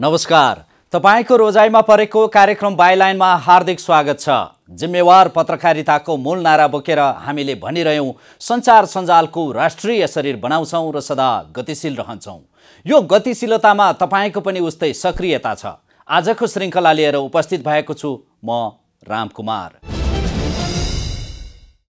नमस्कार, तपाईको रोजाइमा परेको कार्यक्रम बाइलाइनमा हार्दिक स्वागत छ। जिम्मेवार पत्रकारिताको मूल नारा बोकेर हामीले भनिरह्यौं, संचार सञ्जालको राष्ट्रिय शरीर बनाउँछौं र सदा गतिशील रहन्छौं। यो गतिशीलतामा तपाईको पनि उस्तै सक्रियता छ। आजको श्रृंखला लिएर उपस्थित भएको छु म रामकुमार।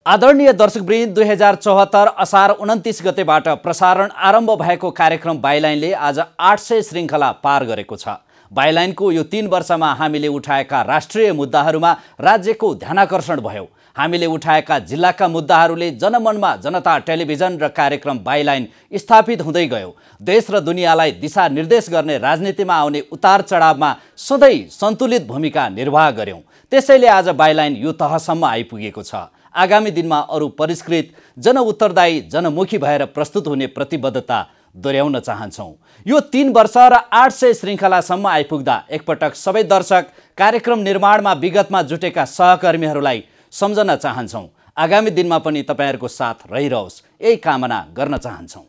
आदरणीय दर्शकवृन्द, 2074 असार 29 गतेबाट प्रसारण आरम्भ भएको कार्यक्रम बाइलाइनले आज 800 श्रृंखला पार गरेको छ। बाइलाइनको यो 3 वर्षमा हामीले उठाएका राष्ट्रिय मुद्दाहरूमा राज्यको ध्यानाकर्षण भयो। हामीले उठाएका जिल्लाका मुद्दाहरूले जनमनमा जनता टेलिभिजन र कार्यक्रम बाइलाइन स्थापित हुँदै गयो। देश र दुनियालाई दिशा निर्देश गर्ने राजनीतिमा आउने उतार चढावमा सधैं सन्तुलित भूमिका निर्वाह गर्यौं। त्यसैले आज बाइलाइन यो तहसम्म आइपुगेको छ। आगामी दिनमा अरु परिष्कृत, जनउत्तरदायी, जनमुखी भएर प्रस्तुत हुने प्रतिबद्धता दोहोर्याउन चाहन्छौं। यो 3 वर्ष र 800 श्रृंखलासम्म आइपुग्दा एकपटक सबै दर्शक कार्यक्रम निर्माणमा विगतमा जुटेका सहकर्मीहरूलाई सम्झन चाहन्छौं। आगामी दिनमा पनि तपाईहरुको साथ रहिरहोस्, यही कामना गर्न चाहन्छौं।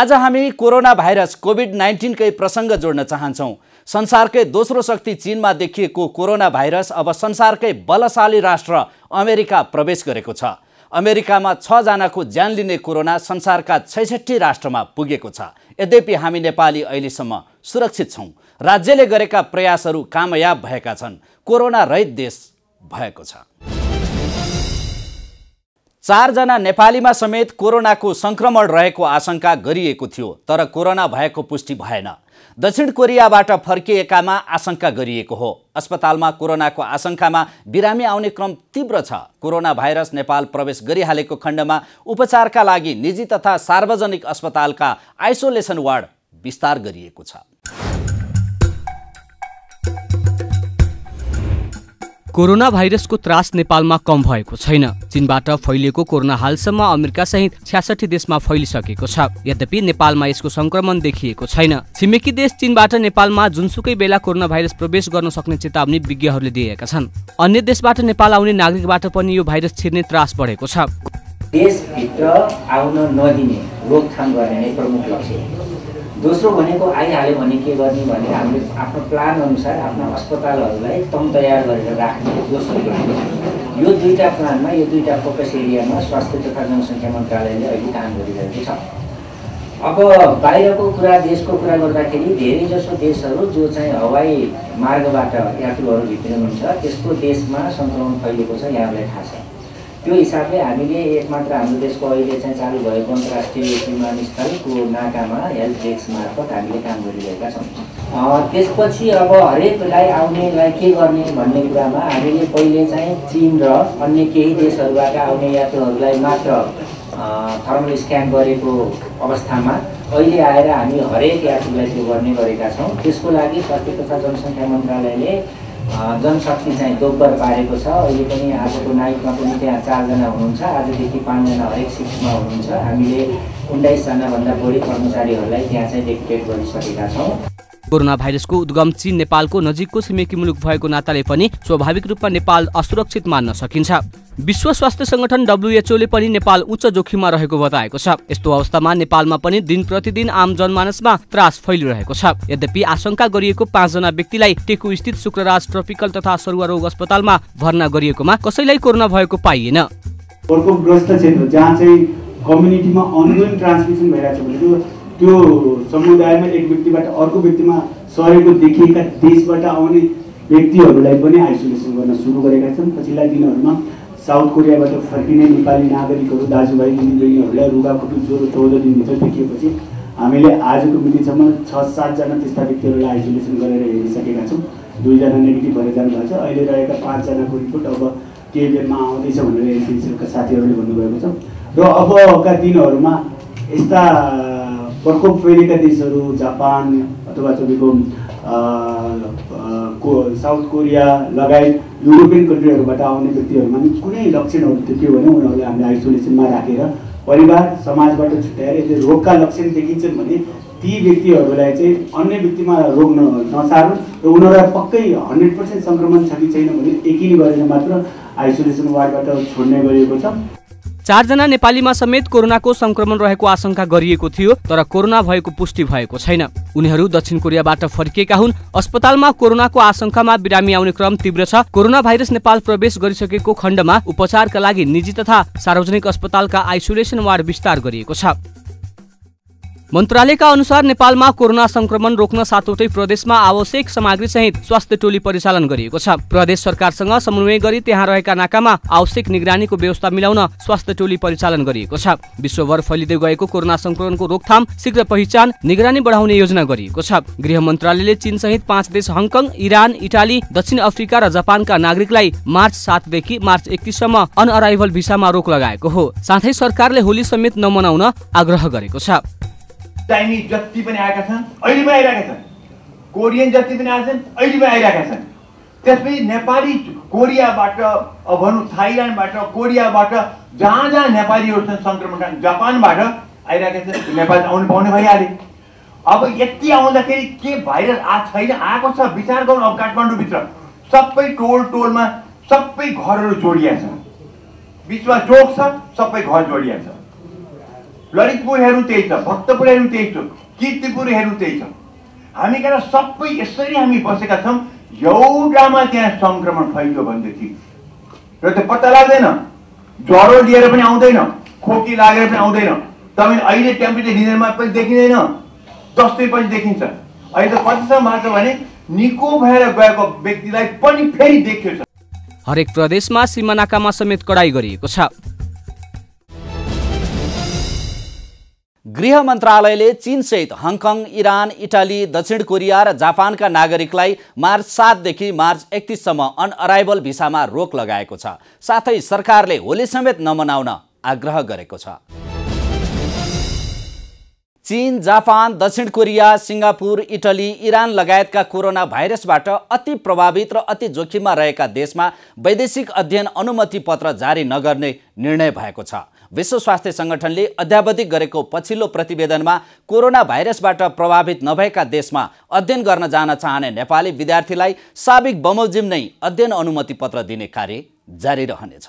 आज हामी कोरोना भाइरस कोभिड-19 कै प्रसंग जोड्न चाहन्छौं। संसारकै दोस्रो शक्ति चीनमा देखिएको कोरोना भाइरस अब संसारकै बलशाली राष्ट्र अमेरिका प्रवेश गरेको छ। अमेरिकामा 6 जनाको ज्यान लिने कोरोना संसारका 66 राष्ट्रमा पुगेको छ। यद्यपि हामी नेपाली अहिलेसम्म सुरक्षित छौं। राज्यले गरेका प्रयासहरू कामयाब भएका छन्। कोरोना रहित देश भएको छ। 4 जना नेपालीमा समेत कोरोनाको संक्रमण रहेको आशंका गरिएको थियो, तर कोरोना भएको पुष्टि भएन। दक्षिण कोरियाबाट फर्किएकामा आशंका गरिएको हो। अस्पतालमा कोरोनाको आशंकामा बिरामी आउने क्रम तीव्र छ। कोरोना भाइरस नेपाल प्रवेश गरिहालेको खण्डमा उपचारका लागि निजी तथा सार्वजनिक अस्पतालका आइसोलेसन वार्ड विस्तार गरिएको छ। कोरोना भाइरसको त्रास नेपालमा कम भएको छैन। चीनबाट फैलिएको कोरोना हालसम्म अमेरिका सहित 66 देशमा फैलिसकेको छ। यद्यपि नेपालमा यसको संक्रमण देखिएको छैन। छिमेकी देश चीनबाट नेपालमा जुनसुकै बेला कोरोना भाइरस प्रवेश गर्न सक्ने चेतावनी विज्ञहरूले दिएका छन्। अन्य देशबाट नेपाल आउने नागरिकबाट पनि यो भाइरस छिर्ने त्रास बढेको छ। देशभित्र आउन नदिने रोकथाम गर्ने नै प्रमुख लक्ष्य हो। दोस्रो भनेको आइहाल्यो भने के गर्ने भने हामीले आफ्नो प्लान अनुसार आफ्नो अस्पतालहरूलाई तम तयार गरेर राख्ने दोस्रो प्लान। यो दुईटा प्लानमा, यो दुईटा फोकस एरियामा स्वास्थ्य तथा जनसङ्ख्या मन्त्रालयले अहिले काम गरिरहेको छ। अब बाहिरको कुरा, देशको कुरा गर्दाखेरि धेरैजसो देशहरू जो चाहिँ हवाई मार्गबाट यात्रुहरू भित्रिनुहुन्छ, त्यसको देशमा सङ्क्रमण फैलिएको छ, यहाँलाई थाहा छ। त्यो हिसाबले हामीले एकमात्र हाम्रो देशको अहिले चाहिँ चालू भएको अन्तर्राष्ट्रिय विमानस्थलको नाकामा हेल्थ डेस्क मार्फत हामीले काम गरिरहेका छौँ। त्यसपछि अब हरेकलाई आउनेलाई के गर्ने भन्ने कुरामा हामीले पहिले चाहिँ चीन र अन्य केही देशहरूबाट आउने यात्रुहरूलाई मात्र थर्मल स्क्यान गरेको अवस्थामा अहिले आएर हामी हरेक यात्रुलाई त्यो गर्ने गरेका छौँ। त्यसको लागि स्वास्थ्य तथा जनसङ्ख्या मन्त्रालयले जनशक्ति चाहिँ दोब्बर पारेको छ। अहिले पनि आजको नाइटमा पनि त्यहाँ 4 जना हुनुहुन्छ, आजदेखि 5 जना हरेक सिफ्टमा हुनुहुन्छ। हामीले 19 जनाभन्दा बढी कर्मचारीहरूलाई त्यहाँ चाहिँ डेडिकेट गरिसकेका छौँ। कोरोना भाइरसको उद्गम चीन नेपालको नजिकको छिमेकी मुलुक भएको नाताले पनि स्वाभाविक रूपमा नेपाल असुरक्षित मान्न सकिन्छ। विश्व स्वास्थ्य संगठन WHO ले पनि नेपाल उच्च जोखिममा रहेको बताएको छ। यस्तो अवस्थामा नेपालमा पनि दिन प्रतिदिन आम जनमानसमा त्रास फैलिरहेको छ। यद्यपि आशंका गरिएको 5 जना व्यक्तिलाई टेकु स्थित शुक्रराज ट्रपिकल तथा सरुवा रोग अस्पतालमा भर्ना गरिएकोमा कसैलाई कोरोना भएको पाइएन। प्रकोपग्रस्त क्षेत्र जहाँ चाहिँ कम्युनिटीमा अनगोइङ ट्रान्समिसन भइरहेको छ, त्यो समुदायमा एक व्यक्तिबाट अर्को व्यक्तिमा सरेको देखिएका देशबाट आउने व्यक्तिहरूलाई पनि आइसोलेसन गर्न सुरु गरेका छन्। पछिल्ला दिनहरूमा साउथ कोरियाबाट फर्किने नेपाली नागरिकहरू, दाजुभाइ दिदीबहिनीहरूलाई रुगाखोकी ज्वरो 14 दिनभित्र देखिएपछि हामीले आजको मितिसम्म 6-7 जना त्यस्ता व्यक्तिहरूलाई आइसोलेसन गरेर हेरिसकेका छौँ। 2 जना नेगेटिभ भएर जानुभएको छ। अहिले रहेका 5 जनाको रिपोर्ट अब केही बेरमा आउँदैछ भनेर एनसिएलका साथीहरूले भन्नुभएको छ। र अबका दिनहरूमा यस्ता प्रकोप फैलिएका देशहरू जापान अथवा तपाईँको साउथ कोरिया लगायत युरोपियन कन्ट्रीहरूबाट आउने व्यक्तिहरूमा पनि कुनै लक्षणहरू देखियो भने उनीहरूलाई हामीले आइसोलेसनमा राखेर परिवार समाजबाट छुट्याएर यदि रोगका लक्षण देखिन्छन् भने ती व्यक्तिहरूलाई चाहिँ अन्य व्यक्तिमा रोग नसार्नु र उनीहरूलाई पक्कै 100% सङ्क्रमण छ कि छैन भने यकिन गरेर मात्र आइसोलेसन वार्डबाट छोड्ने गरिएको छ। चारजना नेपालीमा समेत कोरोनाको संक्रमण रहेको आशंका गरिएको थियो, तर कोरोना भएको पुष्टि भएको छैन। उनीहरू दक्षिण कोरियाबाट फर्किएका हुन्। अस्पतालमा कोरोनाको आशंकामा बिरामी आउने क्रम तीव्र छ। कोरोना भाइरस नेपाल प्रवेश गरिसकेको खण्डमा उपचारका लागि निजी तथा सार्वजनिक अस्पतालका आइसोलेसन वार्ड विस्तार गरिएको छ। मन्त्रालयका अनुसार नेपालमा कोरोना संक्रमण रोक्न 7वटै प्रदेशमा आवश्यक सामग्री सहित स्वास्थ्य टोली परिचालन गरिएको छ। प्रदेश सरकारसँग समन्वय गरी त्यहाँ रहेका नाकामा आवश्यक निगरानीको व्यवस्था मिलाउन स्वास्थ्य टोली परिचालन गरिएको छ। विश्वभर फैलिदै गएको कोरोना संक्रमणको रोकथाम, शीघ्र पहिचान, निगरानी बढाउने योजना गरिएको छ। गृह मन्त्रालयले चीन सहित 5 देश हङकङ, इरान, इटाली, दक्षिण अफ्रिका र जापानका नागरिकलाई मार्च 7 देखि मार्च 31 सम्म अनअराइभल भिसामा रोक लगाएको हो। साथै सरकारले होली समेत नमनाउन आग्रह गरेको छ। चाइनिज जति पनि आएका छन् अहिले पनि आइरहेका छन्, कोरियन जति पनि आएका छन् अहिले पनि आइरहेका छन्। त्यसपछि नेपाली कोरियाबाट, भनौँ थाइल्यान्डबाट, कोरियाबाट जहाँ जहाँ नेपालीहरू छन् सङ्क्रमण, जापानबाट आइरहेका छन्, नेपाल आउनु पाउने भइहाले। अब यति आउँदाखेरि के भाइरस छैन, आएको छ, विचार गर्नु। अब काठमाडौँभित्र सबै टोलमा सबै घरहरू जोडिया छ, बिचमा चोक छ, सबै घर जोडिया छ। ललितपुर हेर्नु त्यही छ, भक्तपुर हेर्नु त्यही छ, कीर्तिपुर हेर्नु त्यही छ। हामी कहाँ सबै यसरी हामी बसेका छौँ। एउटामा त्यहाँ सङ्क्रमण फैलियो भनेदेखि र त्यो पत्ता लाग्दैन, ज्वरो लिएर पनि आउँदैन, खोकी लागेर पनि आउँदैन। तपाईँ अहिले टेम्परेचर लिनेमा पनि देखिँदैन, 10 दिन पछि देखिन्छ। अहिले त कतिसम्म भएको छ भने निको भएर गएको व्यक्तिलाई पनि फेरि देखियो छ। हरेक प्रदेशमा सीमानाकामा समेत कडाई गरिएको छ। गृह मन्त्रालयले चीन सहित हङकङ, इरान, इटाली, दक्षिण कोरिया र जापानका नागरिकलाई मार्च 7 देखि मार्च 31 सम्म अनअराइभल भिसामा रोक लगाएको छ। साथै सरकारले होली समेत नमनाउन आग्रह गरेको छ। चीन, जापान, दक्षिण कोरिया, सिङ्गापुर, इटली, इरान लगायतका कोरोना भाइरसबाट अति प्रभावित र अति जोखिममा रहेका देशमा वैदेशिक अध्ययन अनुमति पत्र जारी नगर्ने निर्णय भएको छ। विश्व स्वास्थ्य सङ्गठनले अद्यावधिक गरेको पछिल्लो प्रतिवेदनमा कोरोना भाइरसबाट प्रभावित नभएका देशमा अध्ययन गर्न जान चाहने नेपाली विद्यार्थीलाई साबिक बमोजिम नै अध्ययन अनुमति पत्र दिने कार्य जारी रहनेछ।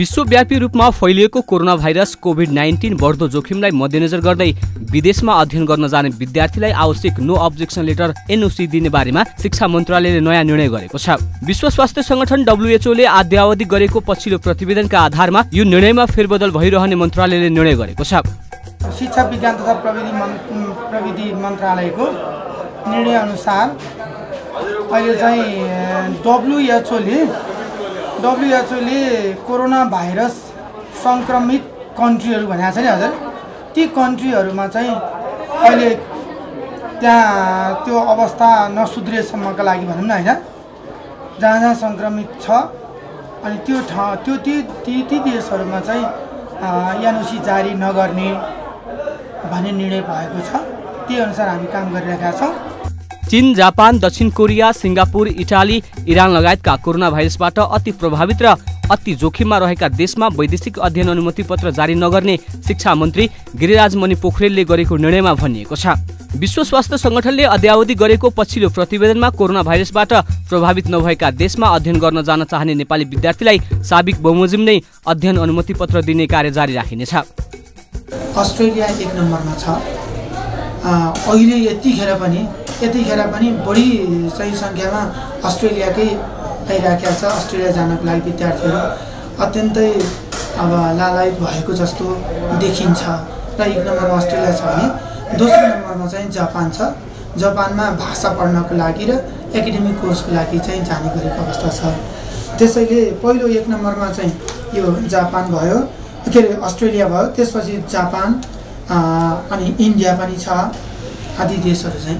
विश्वव्यापी रूपमा फैलिएको कोरोना भाइरस कोभिड-19 बढ्दो जोखिमलाई मध्यनजर गर्दै विदेशमा अध्ययन गर्न जाने विद्यार्थीलाई आवश्यक नो अब्जेक्सन लेटर (NOC) दिने बारेमा शिक्षा मन्त्रालयले नयाँ निर्णय गरेको छ। विश्व स्वास्थ्य संगठन WHO ले अद्यावधिक गरेको पछिल्लो प्रतिवेदनका आधारमा यो निर्णयमा फेरबदल भइरहने मन्त्रालयले निर्णय गरेको छ। शिक्षा विज्ञान तथा प्रविधि मन्त्रालयको निर्णय अनुसार अहिले चाहिँ WHO ले कोरोना भाइरस संक्रमित कन्ट्रीहरू भनेको छ नि हजुर, ती कन्ट्रीहरूमा चाहिँ अहिले त्यहाँ त्यो अवस्था नसुध्रेसम्मका लागि भनौँ न, हैन, जहाँ जहाँ संक्रमित छ अनि ती देशहरूमा चाहिँ NOC जारी नगर्ने भन्ने निर्णय भएको छ। त्यही अनुसार हामी काम गरिरहेका छौँ। चीन, जापान, दक्षिण कोरिया, सिङ्गापुर, इटाली, इरान लगायतका कोरोना भाइरसबाट अति प्रभावित र अति जोखिममा रहेका देशमा वैदेशिक अध्ययन अनुमति पत्र जारी नगर्ने शिक्षा मन्त्री गिरिराज मणि पोखरेलले गरेको निर्णयमा भनिएको छ। विश्व स्वास्थ्य संगठनले अद्यावधि गरेको पछिल्लो प्रतिवेदनमा कोरोना भाइरसबाट प्रभावित नभएका देशमा अध्ययन गर्न जान चाहने नेपाली विद्यार्थीलाई साबिक बमोजिम नै अध्ययन अनुमति पत्र दिने कार्य जारी राखिनेछ। अस्ट्रेलिया 1 नम्बरमा छ। अहिले यतिखेर पनि बढी सही संख्यामा अस्ट्रेलियाकै आइरहेको छ। अस्ट्रेलिया जानको लागि विद्यार्थीहरू अत्यन्तै अब लालायित भएको जस्तो देखिन्छ र 1 नम्बरमा अस्ट्रेलिया छ भने दोस्रो नम्बरमा चाहिँ जापान छ। जापानमा भाषा पढ्नको लागि र एकाडेमिक कोर्सको लागि चाहिँ जाने गरेको अवस्था छ। त्यसैले पहिलो 1 नम्बरमा चाहिँ यो जापान भयो, के अरे अस्ट्रेलिया भयो, त्यसपछि जापान अनि इन्डिया पनि छ, आदि देशहरू चाहिँ।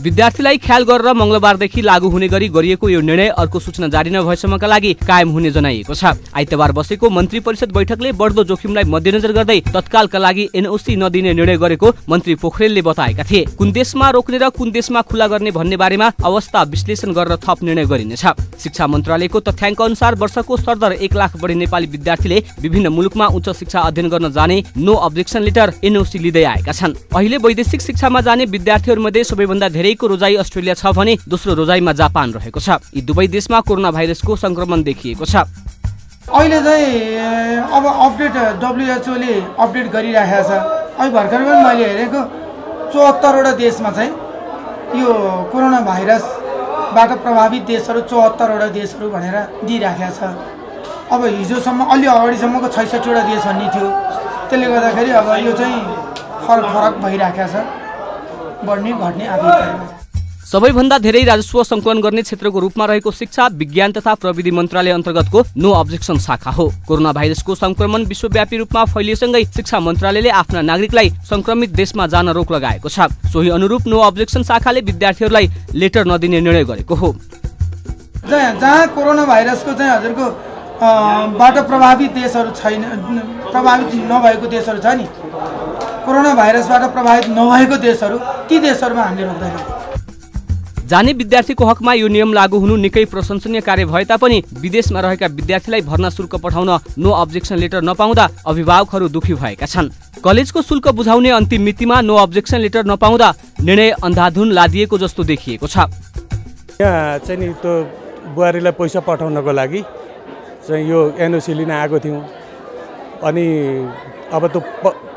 विद्यार्थीलाई ख्याल गरेर मंगलबारदेखि लागू हुने गरी गरिएको यो निर्णय अर्को सूचना जारी नभएसम्मका लागि कायम हुने जनाइएको छ। आइतबार बसेको मन्त्री परिषद बैठकले बढ्दो जोखिमलाई मध्यनजर गर्दै तत्कालका लागि NOC नदिने निर्णय गरेको मन्त्री पोखरेलले बताएका थिए। कुन देशमा रोक्ने र कुन देशमा खुला गर्ने भन्ने बारेमा अवस्था विश्लेषण गरेर थप निर्णय गरिनेछ। शिक्षा मन्त्रालयको तथ्याङ्क अनुसार वर्षको सरदर 1 लाख बढी नेपाली विद्यार्थीले विभिन्न मुलुकमा उच्च शिक्षा अध्ययन गर्न जाने नो अब्जेक्सन लेटर (NOC) लिँदै आएका छन्। अहिले वैदेशिक शिक्षामा जाने विद्यार्थीहरूमध्ये सबैभन्दा धेरै एकको रोजाई अस्ट्रेलिया छ भने दोस्रो रोजाईमा जापान रहेको छ। यी दुवै देशमा कोरोना भाइरसको संक्रमण देखिएको छ। अहिले चाहिँ अब अपडेट WHO ले अपडेट गरिराखेको छ। अहिले भर्खर पनि मैले हेरेको 74 वटा देशमा चाहिँ यो कोरोना भाइरसबाट प्रभावित देशहरू 74 वटा देशहरू भनेर दिइराखेको छ। अब हिजोसम्म अलि अगाडिसम्मको 66 वटा देश भन्ने थियो। त्यसले गर्दाखेरि अब यो चाहिँ फरक फरक भइराखेको छ, बढ्ने घट्ने आदि। सबैभन्दा धेरै राजस्व संकलन गर्ने क्षेत्रको रूपमा रहेको शिक्षा, विज्ञान तथा प्रविधि मन्त्रालय अन्तर्गतको नो अब्जेक्सन शाखा हो। कोरोना भाइरसको संक्रमण विश्वव्यापी रूपमा फैलिएसँगै शिक्षा मन्त्रालयले आफ्ना नागरिकलाई संक्रमित देशमा जान रोक लगाएको छ। सोही अनुरूप नो अब्जेक्सन शाखाले विद्यार्थीहरूलाई लेटर नदिने निर्णय गरेको हो। जहाँ कोरोना भाइरसको चाहिँ हजुरको बाट प्रभावित देशहरू छैन, प्रभावित नभएको देशहरू छ नि, कोरोना भाइरसबाट प्रभावित नभएको देशहरू, ती देशहरूमा हामीले रोक्दैनौँ। जाने विद्यार्थीको हकमा यो नियम लागू हुनु निकै प्रशंसनीय कार्य भए तापनि विदेशमा रहेका विद्यार्थीलाई भर्ना शुल्क पठाउन नो अब्जेक्सन लेटर नपाउँदा अभिभावकहरू दुखी भएका छन्। कलेजको शुल्क बुझाउने अन्तिम मितिमा नो अब्जेक्सन लेटर नपाउँदा निर्णय अन्धाधुन लादिएको जस्तो देखिएको छ। यहाँ चाहिँ नि त्यो बुहारीलाई पैसा पठाउनको लागि चाहिँ यो एनओसी लिन आएको थियौँ, अनि अब त्यो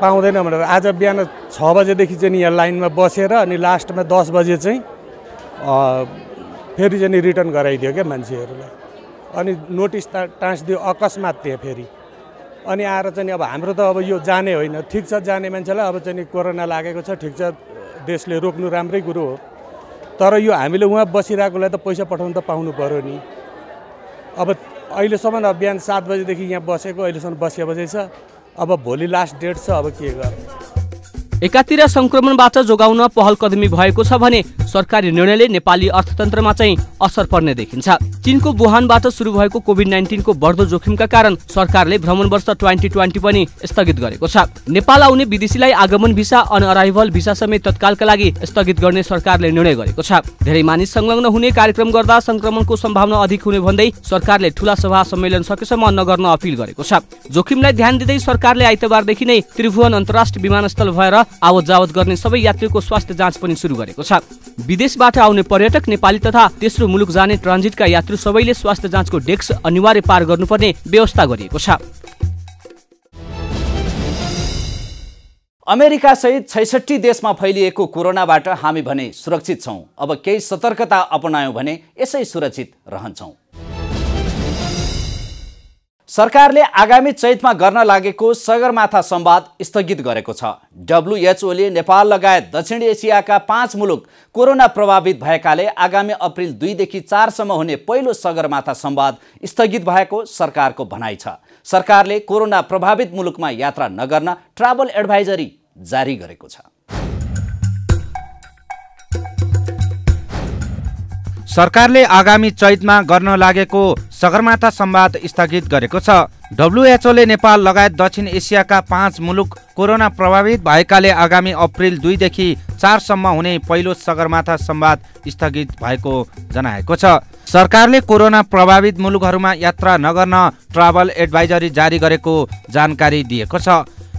पाउँदैन भनेर आज बिहान 6 बजेदेखि चाहिँ यहाँ लाइनमा बसेर अनि लास्टमा 10 बजे चाहिँ फेरि चाहिँ रिटर्न गराइदियो क्या मान्छेहरूलाई। अनि नोटिस टाँसिदियो अकस्मात त्यहाँ फेरि, अनि आएर चाहिँ अब हाम्रो त अब यो जाने होइन, ठिक छ जाने मान्छेलाई अब चाहिँ कोरोना लागेको छ, ठिक छ देशले रोक्नु राम्रै कुरो हो, तर यो हामीले उहाँ बसिरहेकोलाई त पैसा पठाउनु त पाउनु पऱ्यो नि। अब अहिलेसम्म अब बिहान 7 बजेदेखि यहाँ बसेको अहिलेसम्म 12 बजे छ, अब भोलि लास्ट डेट छ, अब के गर्ने। एकातिर संक्रमणबाट जोगाउन पहलकदमी भएको छ भने सरकारी निर्णयले नेपाली अर्थतन्त्रमा चाहिँ असर पर्ने देखिन्छ। चीनको वुहानबाट सुरु भएको कोभिड-19 को बढ्दो जोखिमका कारण सरकारले भ्रमण वर्ष 2020 पनि स्थगित गरेको छ। नेपाल आउने विदेशीलाई आगमन भिसा, अनअराइभल भिसा समेत तत्कालका लागि स्थगित गर्ने सरकारले निर्णय गरेको छ। धेरै मानिस संलग्न हुने कार्यक्रम गर्दा संक्रमणको सम्भावना अधिक हुने भन्दै सरकारले ठूला सभा सम्मेलन सकेसम्म नगर्न अपिल गरेको छ। जोखिमलाई ध्यान दिँदै सरकारले आइतबारदेखि नै त्रिभुवन अन्तर्राष्ट्रिय विमानस्थल भएर आवत जावत गर्ने सबै यात्रीको स्वास्थ्य जाँच पनि सुरु गरेको छ। विदेशबाट आउने पर्यटक, नेपाली तथा तेस्रो मुलुक जाने ट्रान्जिटका यात्रु सबैले स्वास्थ्य जाँचको डेस्क अनिवार्य पार गर्नुपर्ने व्यवस्था गरिएको छ। अमेरिका सहित 66 देशमा फैलिएको कोरोनाबाट हामी भने सुरक्षित छौँ। अब केही सतर्कता अपनायौँ भने यसै सुरक्षित रहन्छौँ। सरकारले आगामी चैतमा गर्न लागेको सगरमाथा संवाद स्थगित गरेको छ। WHO ले नेपाल लगायत दक्षिण एसियाका 5 मुलुक कोरोना प्रभावित भएकाले आगामी अप्रिल 2 देखि 4 सम्म हुने पहिलो सगरमाथा संवाद स्थगित भएको सरकारको भनाइ छ। सरकारले कोरोना प्रभावित मुलुकमा यात्रा नगर्न ट्राभल एडभाइजरी जारी गरेको छ। सरकारले आगामी चैतमा गर्न लागेको सगरमाथा संवाद स्थगित गरेको छ। WHO ले नेपाल लगायत दक्षिण एसियाका 5 मुलुक कोरोना प्रभावित भएकाले आगामी अप्रिल 2 देखि 4 सम्म हुने पहिलो सगरमाथा संवाद स्थगित भएको जनाएको छ। सरकारले कोरोना प्रभावित मुलुकहरूमा यात्रा नगर्न ट्राभल एडभाइजरी जारी गरेको जानकारी दिएको छ।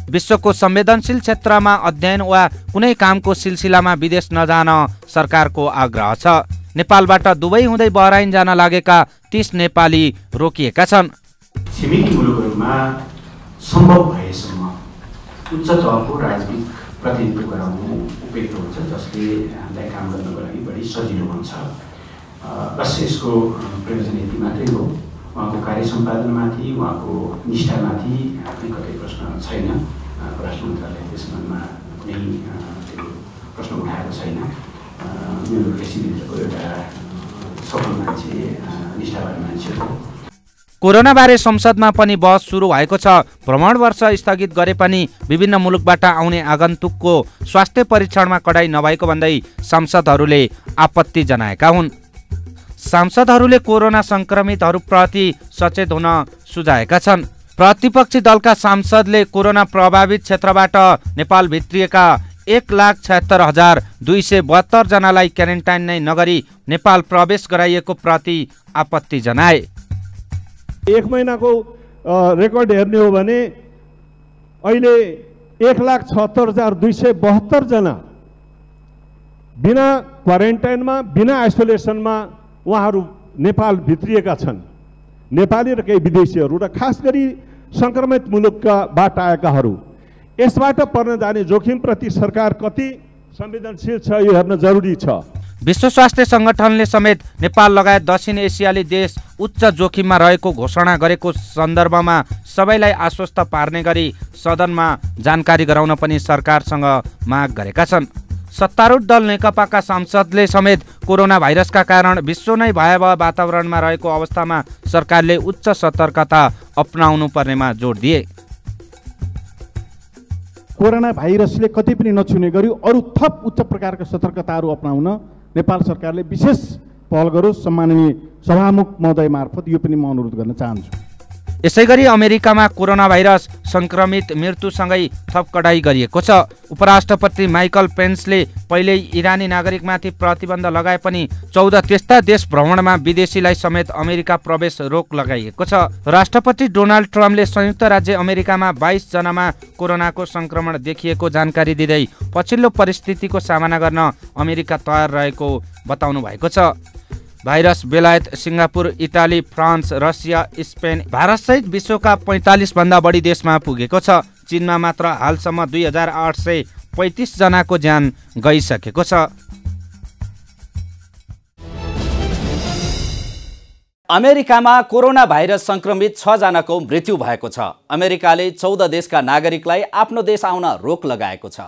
विश्वको संवेदनशील क्षेत्रमा अध्ययन वा कुनै कामको सिलसिलामा विदेश नजान सरकारको आग्रह छ। नेपालबाट दुबई हुँदै बहराइन जान लागेका 30 नेपाली रोकिएका छन्। छिमेकी मुलुकहरूमा सम्भव भएसम्म उच्च तहको राजनीतिक प्रतिनिधित्व गराउनु उपयुक्त हुन्छ, जसले हामीलाई काम गर्नको लागि बढी सजिलो हुन्छ। बस यसको प्रयोजन यति मात्रै हो, उहाँको कार्य सम्पादनमाथि, उहाँको निष्ठामाथि आफ्नै कतै प्रश्न छैन। परराष्ट्र मन्त्रालयले त्यस सम्बन्धमा कुनै प्रश्न उठाएको छैन। कोरोना बारे संसदमा पनि बहस सुरु भएको छ। भ्रमण वर्ष स्थगित गरे पनि विभिन्न मुलुकबाट आउने आगन्तुकको स्वास्थ्य परीक्षणमा कडाई नभएको भन्दै सांसदहरूले आपत्ति जनाएका हुन्। सांसदहरूले कोरोना संक्रमितहरूप्रति सचेत हुन सुझाएका छन्। प्रतिपक्षी दलका सांसदले कोरोना प्रभावित क्षेत्रबाट नेपाल भित्रिएका 1,76,272 जनालाई क्वारेन्टाइन नै नगरी नेपाल प्रवेश गराइएको प्रति आपत्ति जनाए। 1 महिनाको रेकर्ड हेर्ने हो भने अहिले 1,76,272 जना बिना क्वारेन्टाइन में बिना आइसोलेसन में वहाँ नेपाल भित्रिएका छन्। नेपाली र केही विदेशीहरू र खास गरी संक्रमित मुलुकबाट आएकाहरू यसबाट पर्न जाने जोखिमप्रति सरकार कति संवेदनशील छ यो हेर्न जरुरी छ। विश्व स्वास्थ्य संगठनले समेत नेपाल लगायत दक्षिण एसियाली देश उच्च जोखिममा रहेको घोषणा गरेको सन्दर्भमा सबैलाई आश्वस्त पार्ने गरी सदनमा जानकारी गराउन पनि सरकारसँग माग गरेका छन्। सत्तारूढ दल नेकपाका सांसदले समेत कोरोना भाइरसका कारण विश्व नै भयावह वातावरणमा रहेको अवस्थामा सरकारले उच्च सतर्कता अपनाउनु पर्नेमा जोड दिए। कोरोना भाइरसले कति पनि नछुने गरी अरु थप उच्च प्रकारका सतर्कताहरू अपनाउन नेपाल सरकारले विशेष पहल गरोस्। सम्माननीय सभामुख महोदय मार्फत यो पनि म अनुरोध गर्न चाहन्छु। यसैगरी अमेरिकामा कोरोना भाइरस संक्रमित मृत्युसँगै थप कडाई गरिएको छ। उपराष्ट्रपति माइकल पेन्सले पहिले इरानी नागरिकमाथि प्रतिबन्ध लगाए पनि 14 त्यस्ता देश भ्रमणमा विदेशीलाई समेत अमेरिका प्रवेश रोक लगाइएको छ। राष्ट्रपति डोनाल्ड ट्रम्पले संयुक्त राज्य अमेरिकामा 22 जनामा कोरोनाको संक्रमण देखिएको जानकारी दिँदै पछिल्लो परिस्थितिको सामना गर्न अमेरिका तयार रहेको बताउनु भएको छ। भाइरस बेलायत, Singapore, Italy, France, Russia, Spain, Bharat सहित विश्वका 45 भन्दा बढी देशमा पुगेको छ। चीनमा मात्र हालसम्म 2835 जनाको ज्यान गइसकेको छ। अमेरिकामा कोरोना भाइरस संक्रमित 6 जनाको मृत्यु भएको छ। अमेरिकाले 14 देशका नागरिकलाई आफ्नो देश आउन रोक लगाएको छ।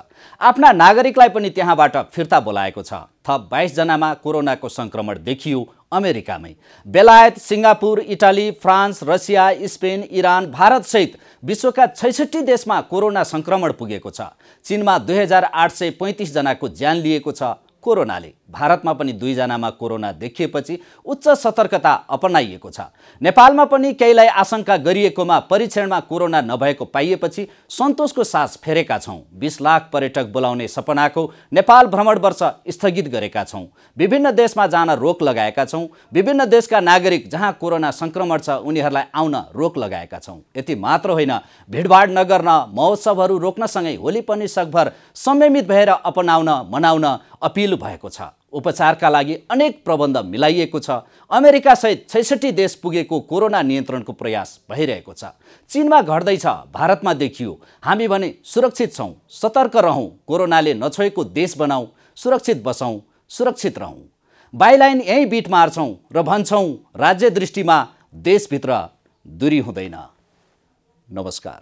आफ्ना नागरिकलाई पनि त्यहाँबाट फिर्ता बोलाएको छ। थप 22 जनामा कोरोनाको संक्रमण देखियो अमेरिकामै। बेलायत, Singapore, Italy, France, Russia, Spain, Iran, Bharat सहित विश्वका 66 देशमा कोरोना संक्रमण पुगेको छ। चीनमा 2835 जनाको ज्यान लिएको छ कोरोनाले। भारतमा पनि 2 जनामा कोरोना देखिएपछि उच्च सतर्कता अपनाइएको छ। नेपालमा पनि केहीलाई आशंका गरिएकोमा परीक्षणमा कोरोना नभएको पाइएपछि सन्तोषको सास फेरेका छौं। 20 लाख पर्यटक बोलाउने सपनाको नेपाल भ्रमण वर्ष स्थगित गरेका छौं। विभिन्न देशमा जान रोक लगाएका छौं। विभिन्न देशका नागरिक जहाँ कोरोना संक्रमण छ उनीहरूलाई आउन रोक लगाएका छौं। यति मात्र होइन, भीडभाड नगर्न, महोत्सवहरू रोक्नसँगै होली पनि सकभर संयमित भएर अपनाउन मनाउन अपील भएको छ। उपचारका लागि अनेक प्रबन्ध मिलाइएको छ। अमेरिका सहित 66 देश पुगेको कोरोना नियन्त्रणको प्रयास भइरहेको छ। चीनमा घट्दै छ, भारतमा देखियो। हामी भने सुरक्षित छौं, सतर्क रहौं, कोरोनाले नछोएको देश बनाऊ, सुरक्षित बसौं, सुरक्षित रहौं। बाइलाइन यही बिट मार्छौं र भन्छौं राज्य दृष्टिमा देशभित्र दूरी हुँदैन। नमस्कार।